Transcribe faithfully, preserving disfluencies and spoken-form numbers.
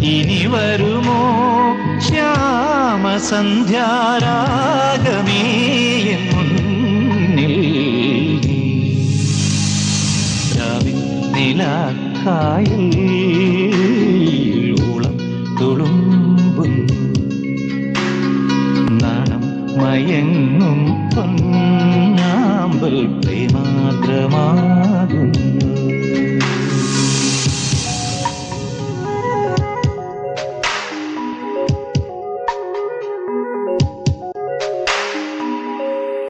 Ivarumokshya സന്ധ്യാരാഗമേ മുന്നിൽ രാവിൽ ഉളം തുളുമ്പും നാണം മയങ്ങും പൊന്നാമ്പൽ പ്രേമാദ്രമാകുന്നു.